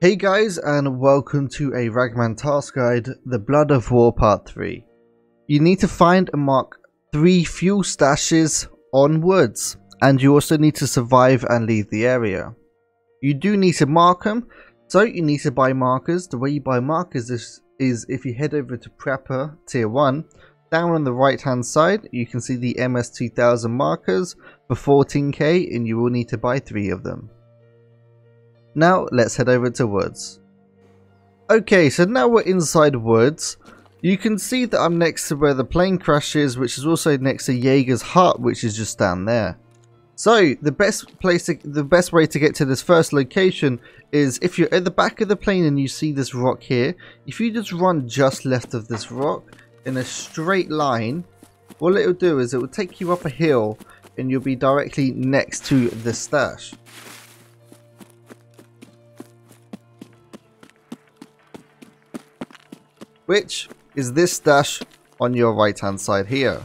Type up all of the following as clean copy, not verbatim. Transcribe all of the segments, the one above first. Hey guys, and welcome to a Ragman task guide, The Blood of War Part 3. You need to find and mark 3 fuel stashes on woods, and you also need to survive and leave the area. You do need to mark them, so you need to buy markers. The way you buy markers is if you head over to Prepper Tier 1, down on the right hand side you can see the MS2000 markers for 14k, and you will need to buy 3 of them. Now let's head over to woods. Okay, so now we're inside woods. You can see that I'm next to where the plane crashes, which is also next to Jaeger's hut, which is just down there. So the best way to get to this first location is if you're at the back of the plane and you see this rock here. If you just run just left of this rock in a straight line, all it will do is it will take you up a hill, and you'll be directly next to the stash. Which is this stash on your right hand side here.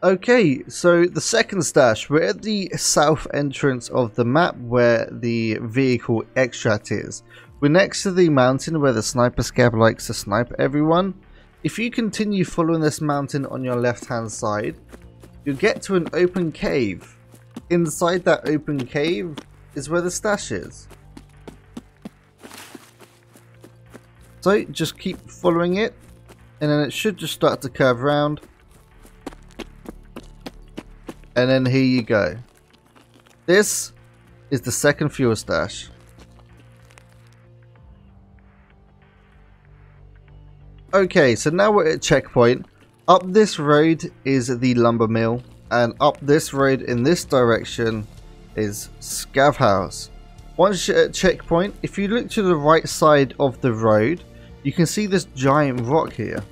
Okay, so the second stash, we're at the south entrance of the map where the vehicle extract is. We're next to the mountain where the sniper scab likes to snipe everyone. If you continue following this mountain on your left hand side, you'll get to an open cave. Inside that open cave is where the stash is. So just keep following it, and then it should just start to curve around, and then here you go. This is the second fuel stash. Okay, so now we're at checkpoint. Up this road is the lumber mill, and up this road in this direction is Scav House. Once you're at checkpoint, if you look to the right side of the road, you can see this giant rock here.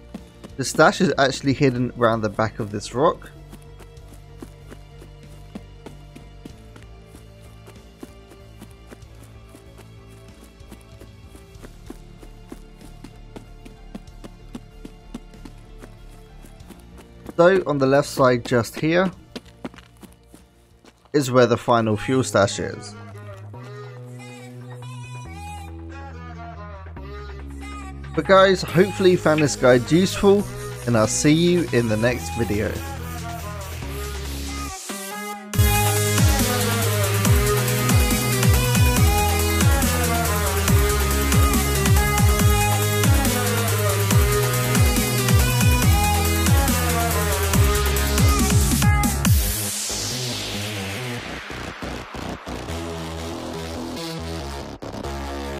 The stash is actually hidden around the back of this rock. So on the left side just here is where the final fuel stash is. But guys, hopefully you found this guide useful, and I'll see you in the next video.